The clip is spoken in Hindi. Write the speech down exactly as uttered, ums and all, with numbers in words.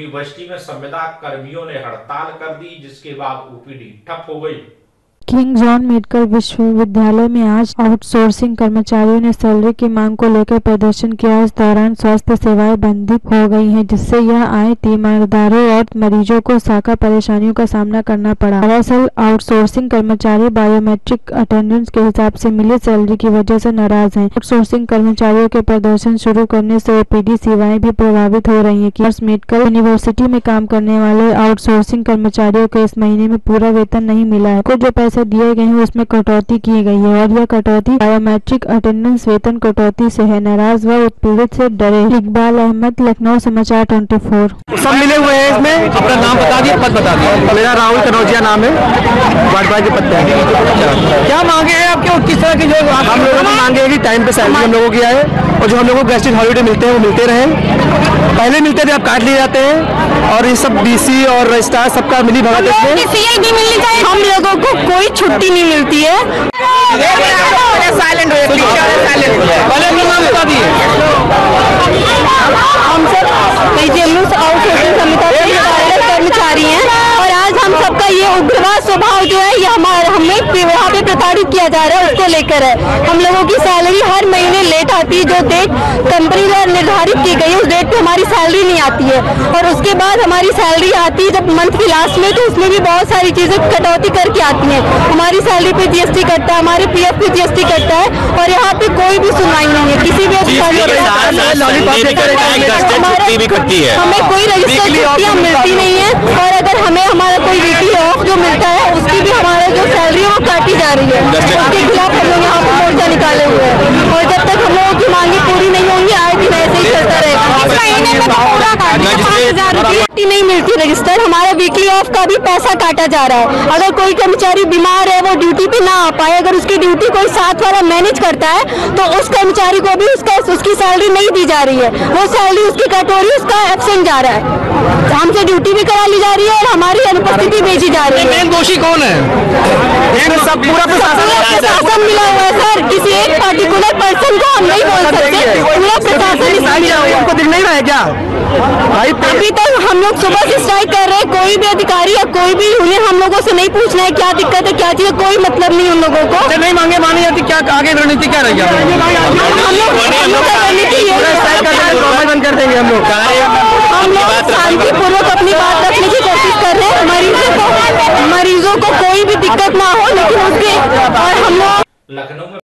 यूनिवर्सिटी में संविदा कर्मियों ने हड़ताल कर दी, जिसके बाद ओपीडी ठप हो गई। किंग जॉर्ज मेडिकल विश्वविद्यालय में आज आउटसोर्सिंग कर्मचारियों ने सैलरी की मांग को लेकर प्रदर्शन किया। इस दौरान स्वास्थ्य सेवाएं बाधित हो गई हैं, जिससे यह आए तीमारदारों और मरीजों को साका परेशानियों का सामना करना पड़ा। दरअसल आउटसोर्सिंग कर्मचारी बायोमेट्रिक अटेंडेंस के हिसाब से मिले सैलरी की वजह से नाराज हैं। आउटसोर्सिंग कर्मचारियों के प्रदर्शन शुरू करने से ओपीडी सेवाएं भी प्रभावित हो रही है। किंग जॉर्ज मेडिकल यूनिवर्सिटी में काम करने वाले आउटसोर्सिंग कर्मचारियों को इस महीने में पूरा वेतन नहीं मिला है। कुछ जो पैसे दिए गए हैं उसमें कटौती की गई है और यह कटौती बायोमेट्रिक अटेंडेंस वेतन कटौती से है। नाराज व उत्पीड़ित से डरे। इकबाल अहमद, लखनऊ समाचार चौबीस। सब मिले हुए हैं इसमें। अपना नाम बता दिया, पद बता दिया। मेरा राहुल चरौजिया नाम है, वार्ड के पद है। क्या मांगे हैं आपके और किस तरह की जो हम लोगों ने मांगे की टाइम पे सैलरी हम लोगों की आए और जो हम लोगों को गैस्ट्रिक हॉलीडे मिलते हैं वो मिलते रहे। पहले मिलते थे, आप काट लिए जाते हैं और ये सब डीसी और स्टार सबका मिली भगत है। हम लोगों को कोई छुट्टी नहीं मिलती है। हम सब कर्मचारी हैं और आज हम सबका ये उग्रवाद स्वभाव जो है ये हमारे हमें यहाँ पे प्रताड़ित किया जा रहा है उसको लेकर है। हम लोगों की सैलरी हर महीने लेट आती है। जो डेट कंपनी द्वारा निर्धारित की गई उस डेट पे हमारी सैलरी नहीं आती है और उसके बाद हमारी सैलरी आती है जब मंथ की लास्ट में, तो उसमें भी बहुत सारी चीजें कटौती करके आती है। हमारी सैलरी पे जीएसटी कटता है, हमारे पीएफ पे जीएसटी कटता है और यहाँ पे कोई भी सुनवाई नहीं है। किसी भी हमें कोई रजिस्टर मिलती नहीं है और अगर हमें हमारा कोई वीकली ऑफ जो मिलता है उसकी भी हमारा जो सैलरी वो काटी जा रही है। उसके खिलाफ हम लोग यहाँ पे मोर्चा निकाले हुए हैं और जब तक हम लोगों की मांगे पूरी नहीं होंगी आए दिन ऐसे ही चलता रहेगा। नहीं मिलती रजिस्टर, हमारा वीकली ऑफ का भी पैसा काटा जा रहा है। अगर कोई कर्मचारी बीमार है, वो ड्यूटी पे ना आ पाए, अगर उसकी ड्यूटी कोई साथ वाला मैनेज करता है तो उस कर्मचारी को भी उसका उसकी सैलरी नहीं दी जा रही है। वो सैलरी उसकी कट हो रही है, उसका एब्सेंट जा रहा है, हमसे ड्यूटी भी करा ली जा रही है और हमारी अनुपस्थिति भेजी जा रही है। मेन दोषी कौन है? सब पूरा प्रशासन मिला हुआ है सर, किसी एक पर्टिकुलर पर्सन को हम नहीं बोल सकते। पूरा प्रशासन दिख नहीं रहा है क्या? अभी तक हम लोग सुबह से स्ट्राइक कर रहे हैं, कोई भी अधिकारी या कोई भी उन्हें हम लोगों से नहीं पूछना है क्या दिक्कत है क्या चीज, कोई मतलब नहीं उन लोगों को। नहीं मांगे मानी जाती, क्या आगे रणनीति क्या रहेगी? हम लोग शांतिपूर्वक अपनी बात रखने की कोशिश कर रहे हैं। मरीजों को मरीजों को कोई भी दिक्कत ना हो, लेकिन उसके और हम लोग लखनऊ